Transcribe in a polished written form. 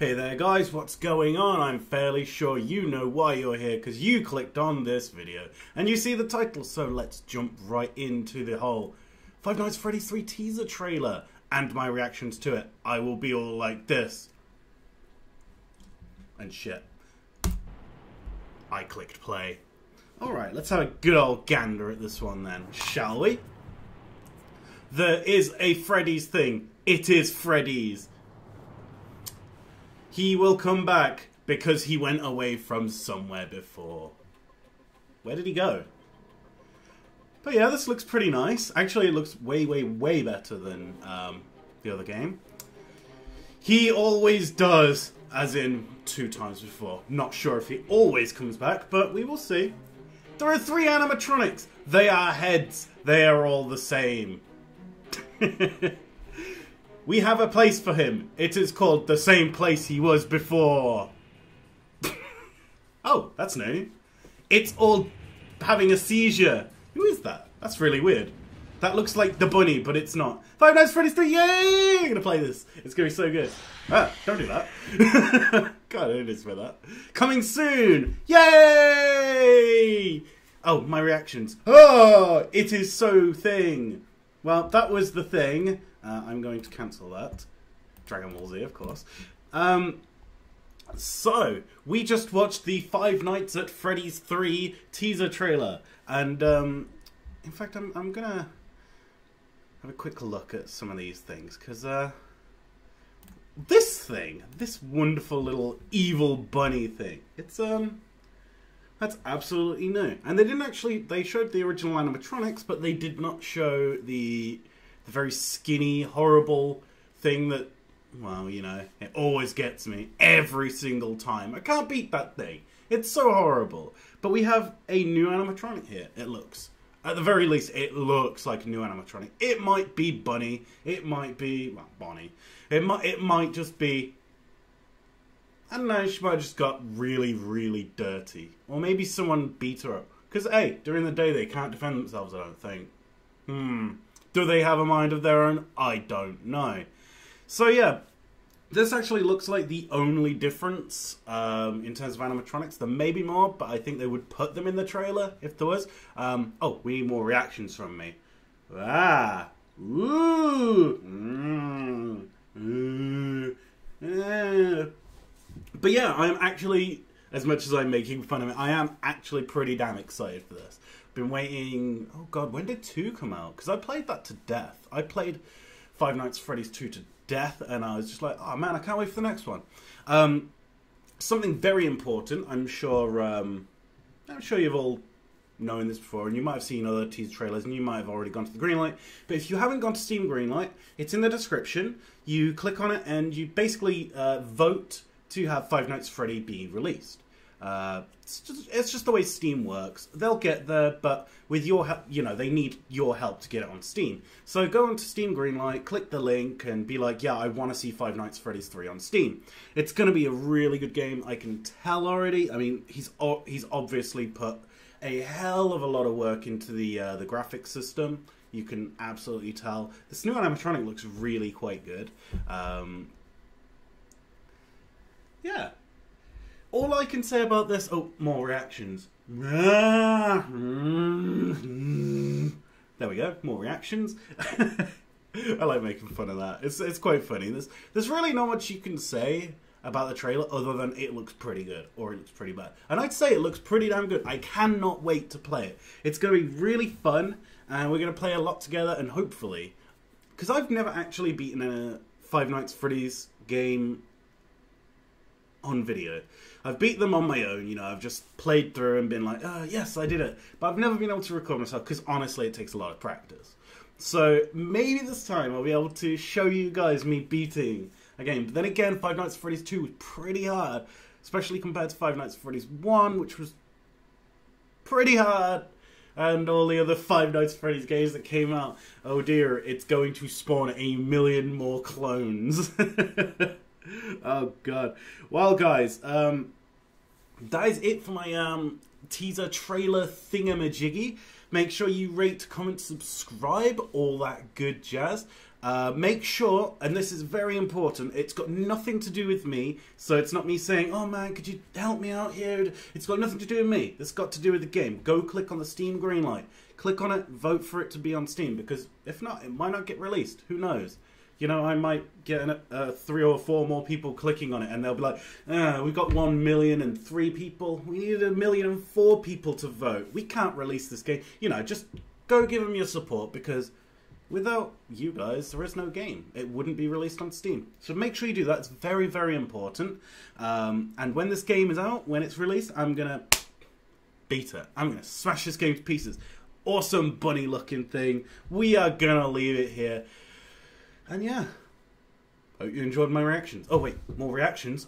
Hey there guys, what's going on? I'm fairly sure you know why you're here because you clicked on this video and you see the title, so let's jump right into the whole Five Nights at Freddy's 3 teaser trailer and my reactions to it. I will be all like this. And shit. I clicked play. Alright, let's have a good old gander at this one then, shall we? There is a Freddy's thing. It is Freddy's. He will come back because he went away from somewhere before. Where did he go? But yeah, this looks pretty nice. Actually, it looks way, way, way better than the other game. He always does, as in 2 times before. Not sure if he always comes back, but we will see. There are 3 animatronics. They are heads. They are all the same. We have a place for him. It is called the same place he was before. Oh, that's new. It's all having a seizure. Who is that? That's really weird. That looks like the bunny, but it's not. Five Nights at Freddy's 3, yay! I'm gonna play this. It's gonna be so good. Ah, don't do that. God, I didn't expect that. Coming soon, yay! Oh, my reactions. Oh, it is so thing. Well, that was the thing. I'm going to cancel that. Dragon Ball Z, of course. So, we just watched the Five Nights at Freddy's 3 teaser trailer. And, in fact, I'm going to have a quick look at some of these things. Because, this thing, this wonderful little evil bunny thing, it's, that's absolutely new. And they didn't actually, they showed the original animatronics, but they did not show the very skinny, horrible thing that, well, you know, it always gets me every single time. I can't beat that thing. It's so horrible. But we have a new animatronic here, it looks. At the very least, it looks like a new animatronic. It might be Bunny. It might be, well, Bonnie. It might just be, I don't know, she might have just got really, really dirty. Or maybe someone beat her up. Because, hey, during the day they can't defend themselves, I don't think. Do they have a mind of their own? I don't know. So yeah, this actually looks like the only difference in terms of animatronics. There may be more, but I think they would put them in the trailer if there was. Oh, we need more reactions from me. Ah, ooh, But yeah, I'm actually, as much as I'm making fun of it, I am actually pretty damn excited for this. Been waiting, oh god, when did 2 come out? Because I played that to death. I played Five Nights at Freddy's 2 to death, and I was just like, oh man, I can't wait for the next one. Something very important, I'm sure you've all known this before, and you might have seen other teaser trailers, and you might have already gone to the Greenlight, but if you haven't gone to Steam Greenlight, it's in the description. You click on it, and you basically vote to have Five Nights at Freddy be released. It's just the way Steam works. They'll get there, but with your help, you know, they need your help to get it on Steam. So go onto Steam Greenlight, click the link, and be like, yeah, I want to see Five Nights at Freddy's 3 on Steam. It's going to be a really good game, I can tell already. I mean, he's obviously put a hell of a lot of work into the graphics system. You can absolutely tell. This new animatronic looks really quite good. Yeah. All I can say about this... Oh, more reactions. There we go, more reactions. I like making fun of that. It's quite funny. There's really not much you can say about the trailer other than it looks pretty good or it looks pretty bad. And I'd say it looks pretty damn good. I cannot wait to play it. It's going to be really fun and we're going to play a lot together and hopefully... Because I've never actually beaten a Five Nights at Freddy's game on video. I've beat them on my own, you know, I've just played through and been like, oh yes, I did it. But I've never been able to record myself because honestly it takes a lot of practice. So maybe this time I'll be able to show you guys me beating a game. But then again, Five Nights at Freddy's 2 was pretty hard, especially compared to Five Nights at Freddy's 1, which was pretty hard. And all the other Five Nights at Freddy's games that came out. Oh dear, it's going to spawn a 1,000,000 more clones. Oh god. Well guys, that is it for my teaser trailer thingamajiggy. Make sure you rate, comment, subscribe, all that good jazz. Make sure, and this is very important, it's got nothing to do with me, so it's not me saying, oh man, could you help me out here? It's got nothing to do with me. It's got to do with the game. Go click on the Steam Greenlight. Click on it, vote for it to be on Steam, because if not, it might not get released. Who knows? You know, I might get 3 or 4 more people clicking on it, and they'll be like, we've got 1,003,000 people. We need 1,004,000 people to vote. We can't release this game. You know, just go give them your support, because without you guys, there is no game. It wouldn't be released on Steam. So make sure you do that. It's very, very important. And when this game is out, when it's released, I'm going to beat it. I'm going to smash this game to pieces. Awesome bunny looking thing. We are going to leave it here. And yeah, hope you enjoyed my reactions. Oh wait, more reactions.